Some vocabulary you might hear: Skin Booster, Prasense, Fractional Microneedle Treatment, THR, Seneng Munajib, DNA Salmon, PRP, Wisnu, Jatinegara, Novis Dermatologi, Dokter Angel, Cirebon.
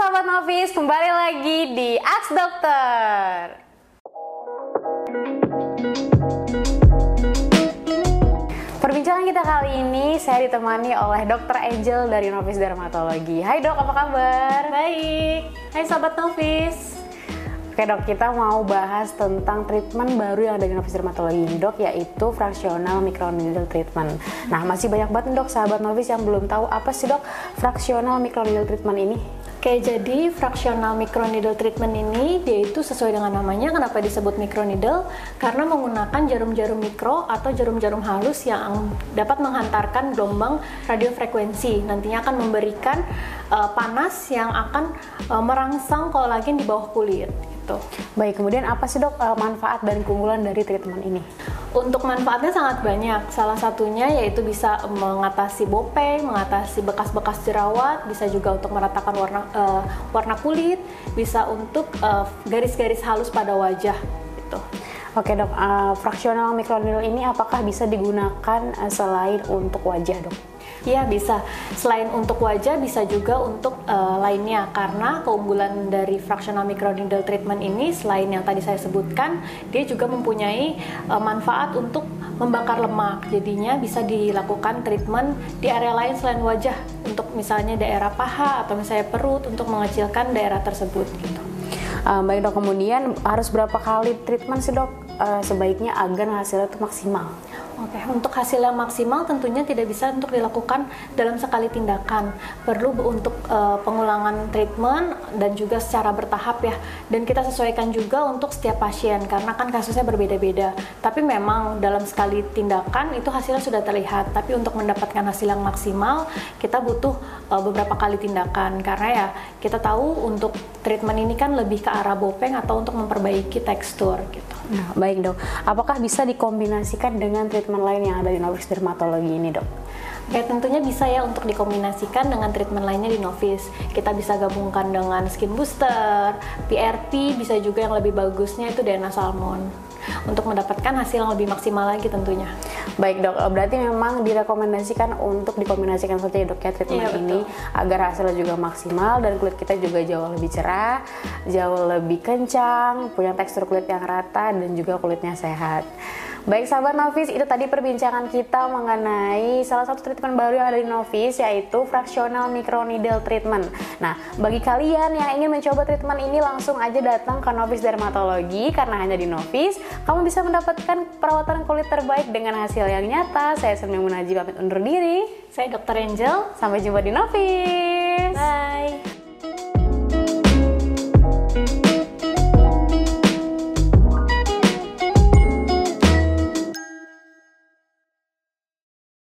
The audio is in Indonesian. Sahabat Novis, kembali lagi di Ask Dokter. Perbincangan kita kali ini saya ditemani oleh Dokter Angel dari Novis Dermatologi. Hai Dok, apa kabar? Baik. Hai Sahabat Novis. Oke Dok, kita mau bahas tentang treatment baru yang ada di Novis Dermatologi Dok, yaitu Fractional Microneedle Treatment. Nah, masih banyak banget Dok, sahabat Novis yang belum tahu apa sih Dok Fractional Microneedle Treatment ini? Oke, jadi Fractional Microneedle Treatment ini dia itu sesuai dengan namanya, kenapa disebut microneedle? Karena menggunakan jarum-jarum mikro atau jarum-jarum halus yang dapat menghantarkan gelombang radiofrekuensi. Nantinya akan memberikan panas yang akan merangsang kolagen di bawah kulit. Baik, kemudian apa sih Dok manfaat dan keunggulan dari treatment ini? Untuk manfaatnya sangat banyak, salah satunya yaitu bisa mengatasi bopeng, mengatasi bekas-bekas jerawat, bisa juga untuk meratakan warna kulit, bisa untuk garis-garis halus pada wajah gitu. Oke Dok, Fractional Microneedle ini apakah bisa digunakan selain untuk wajah Dok? Ya bisa, selain untuk wajah bisa juga untuk lainnya, karena keunggulan dari Fractional Microneedle Treatment ini selain yang tadi saya sebutkan, dia juga mempunyai manfaat untuk membakar lemak, jadinya bisa dilakukan treatment di area lain selain wajah, untuk misalnya daerah paha atau misalnya perut untuk mengecilkan daerah tersebut gitu. Baik Dok, kemudian harus berapa kali treatment sih Dok sebaiknya agar hasilnya itu maksimal? Oke, untuk hasil yang maksimal tentunya tidak bisa untuk dilakukan dalam sekali tindakan. Perlu untuk pengulangan treatment dan juga secara bertahap ya. Dan kita sesuaikan juga untuk setiap pasien karena kan kasusnya berbeda-beda. Tapi memang dalam sekali tindakan itu hasilnya sudah terlihat. Tapi untuk mendapatkan hasil yang maksimal kita butuh beberapa kali tindakan. Karena ya kita tahu untuk treatment ini kan lebih ke arah bopeng atau untuk memperbaiki tekstur gitu. Nah, baik Dok, apakah bisa dikombinasikan dengan treatment lain yang ada di Novis Dermatologi ini Dok? Ya, tentunya bisa ya untuk dikombinasikan dengan treatment lainnya di Novis. Kita bisa gabungkan dengan Skin Booster, PRP, bisa juga yang lebih bagusnya itu DNA Salmon. Untuk mendapatkan hasil yang lebih maksimal lagi tentunya. Baik Dok, berarti memang direkomendasikan untuk dikombinasikan saja Dok ya treatment ini agar hasilnya juga maksimal dan kulit kita juga jauh lebih cerah, jauh lebih kencang, punya tekstur kulit yang rata dan juga kulitnya sehat. Baik sahabat Novis, itu tadi perbincangan kita mengenai salah satu treatment baru yang ada di Novis, yaitu Fractional Microneedle Treatment. Nah, bagi kalian yang ingin mencoba treatment ini langsung aja datang ke Novis Dermatologi, karena hanya di Novis kamu bisa mendapatkan perawatan kulit terbaik dengan hasil yang nyata. Saya Seneng Munajib pamit undur diri. Saya Dokter Angel. Sampai jumpa di Novis. Bye.